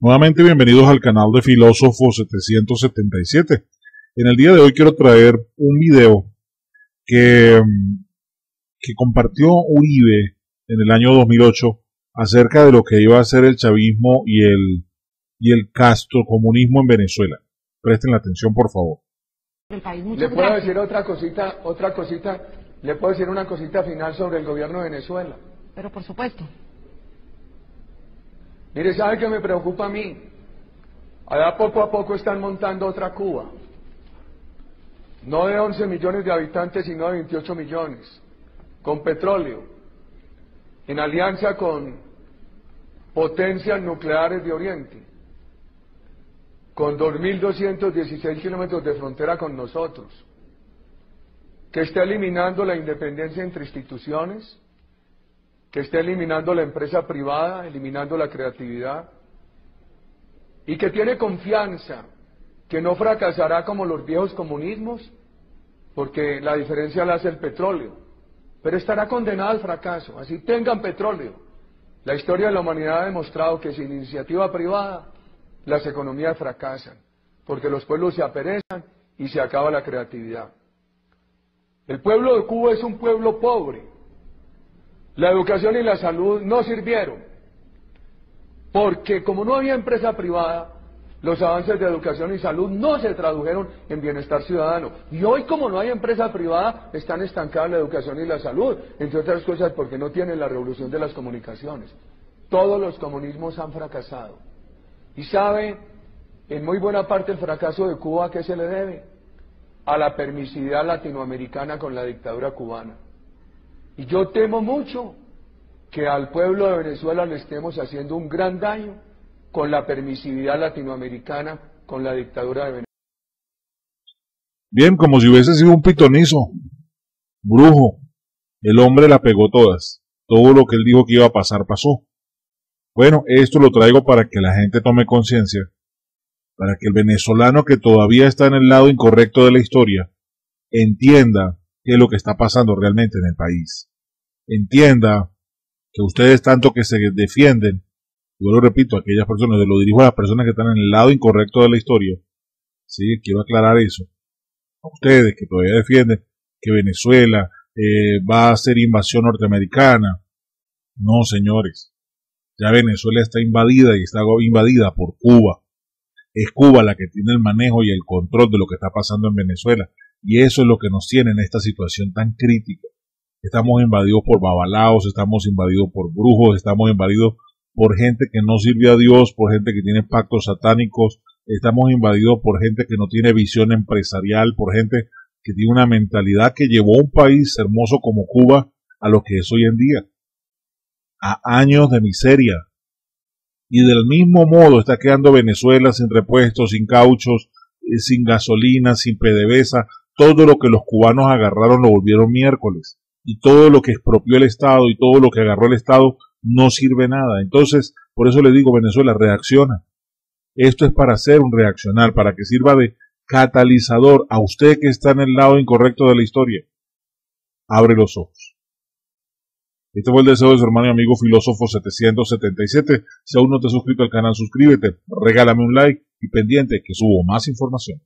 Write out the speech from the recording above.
Nuevamente bienvenidos al canal de Filósofo 777. En el día de hoy quiero traer un video que compartió Uribe en el año 2008 acerca de lo que iba a ser el chavismo y el castrocomunismo en Venezuela. Presten la atención, por favor. ¿Le puedo decir otra cosita? ¿Le puedo decir una cosita final sobre el gobierno de Venezuela? Pero por supuesto. Mire, ¿sabe qué me preocupa a mí? Allá poco a poco están montando otra Cuba. No de 11 millones de habitantes, sino de 28 millones. Con petróleo. En alianza con potencias nucleares de Oriente. Con 2.216 kilómetros de frontera con nosotros. Que está eliminando la independencia entre instituciones, que está eliminando la empresa privada, eliminando la creatividad, y que tiene confianza que no fracasará como los viejos comunismos, porque la diferencia la hace el petróleo, pero estará condenada al fracaso, así tengan petróleo. La historia de la humanidad ha demostrado que sin iniciativa privada las economías fracasan, porque los pueblos se aperezan y se acaba la creatividad. El pueblo de Cuba es un pueblo pobre. La educación y la salud no sirvieron, porque como no había empresa privada, los avances de educación y salud no se tradujeron en bienestar ciudadano. Y hoy, como no hay empresa privada, están estancadas la educación y la salud, entre otras cosas porque no tienen la revolución de las comunicaciones. Todos los comunismos han fracasado. Y sabe, en muy buena parte el fracaso de Cuba, ¿a qué se le debe? A la permisividad latinoamericana con la dictadura cubana. Y yo temo mucho que al pueblo de Venezuela le estemos haciendo un gran daño con la permisividad latinoamericana, con la dictadura de Venezuela. Bien, como si hubiese sido un pitonizo, brujo. El hombre la pegó todas. Todo lo que él dijo que iba a pasar, pasó. Bueno, esto lo traigo para que la gente tome conciencia. Para que el venezolano que todavía está en el lado incorrecto de la historia entienda qué es lo que está pasando realmente en el país. Entienda que ustedes tanto que se defienden, yo lo repito a aquellas personas, lo dirijo a las personas que están en el lado incorrecto de la historia, ¿sí? Quiero aclarar eso, a ustedes que todavía defienden que Venezuela va a ser invasión norteamericana. No, señores, ya Venezuela está invadida y está invadida por Cuba. Es Cuba la que tiene el manejo y el control de lo que está pasando en Venezuela. Y eso es lo que nos tiene en esta situación tan crítica. Estamos invadidos por babalaos, estamos invadidos por brujos, estamos invadidos por gente que no sirve a Dios, por gente que tiene pactos satánicos, estamos invadidos por gente que no tiene visión empresarial, por gente que tiene una mentalidad que llevó a un país hermoso como Cuba a lo que es hoy en día, a años de miseria. Y del mismo modo está quedando Venezuela sin repuestos, sin cauchos, sin gasolina, sin PDVSA. Todo lo que los cubanos agarraron lo volvieron miércoles, y todo lo que expropió el Estado y todo lo que agarró el Estado no sirve nada. Entonces, por eso le digo, Venezuela, reacciona. Esto es para hacer un reaccionar, para que sirva de catalizador a usted que está en el lado incorrecto de la historia. Abre los ojos. Este fue el deseo de su hermano y amigo Filósofo 777. Si aún no te has suscrito al canal, suscríbete, regálame un like y pendiente que subo más información.